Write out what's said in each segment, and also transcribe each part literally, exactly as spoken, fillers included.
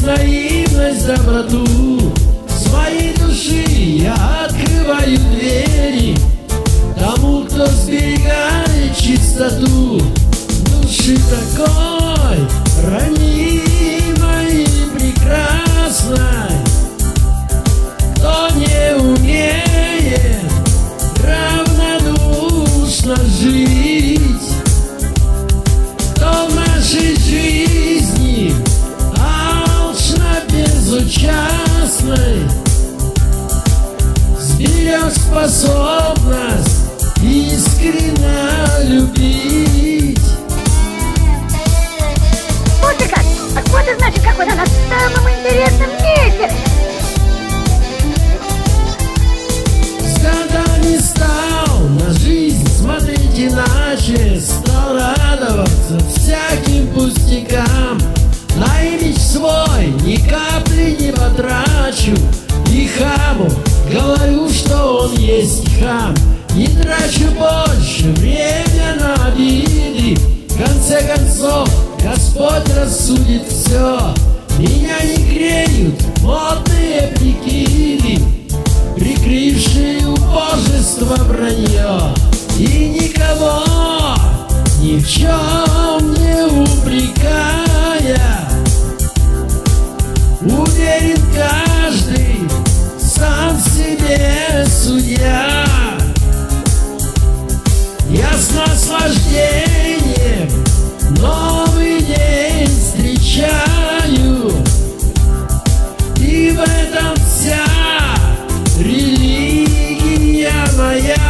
Через наивность, доброту своей души я открываю двери тому, кто сберегает чистоту души такой ранимой и прекрасной, кто не умеет равнодушно жить, кто в нашей жизни алчно безучастной сберег способность искренно любить. Вот и как! Так вот и значит, как она на самом интересном месте! С годами стал на жизнь смотреть иначе, стал радоваться всяким пустякам. На имидж свой ни капли не потрачу и хаму говорю, что он есть хам. Не трачу больше время на обиды, в конце концов Господь рассудит все. Меня не греют модные прикиды, прикрывшие убожество вранье, и никого ни в чем не упрекая, уверен каждый сам себе судья. Я с наслаждением новый день встречаю, и в этом вся религия моя.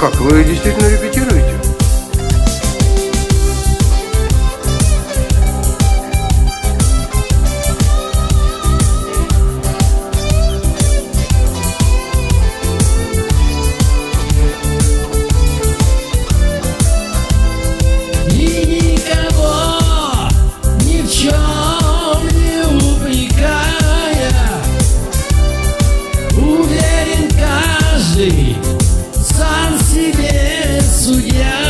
Как вы действительно репетируете? Уверен каждый сам себе судья.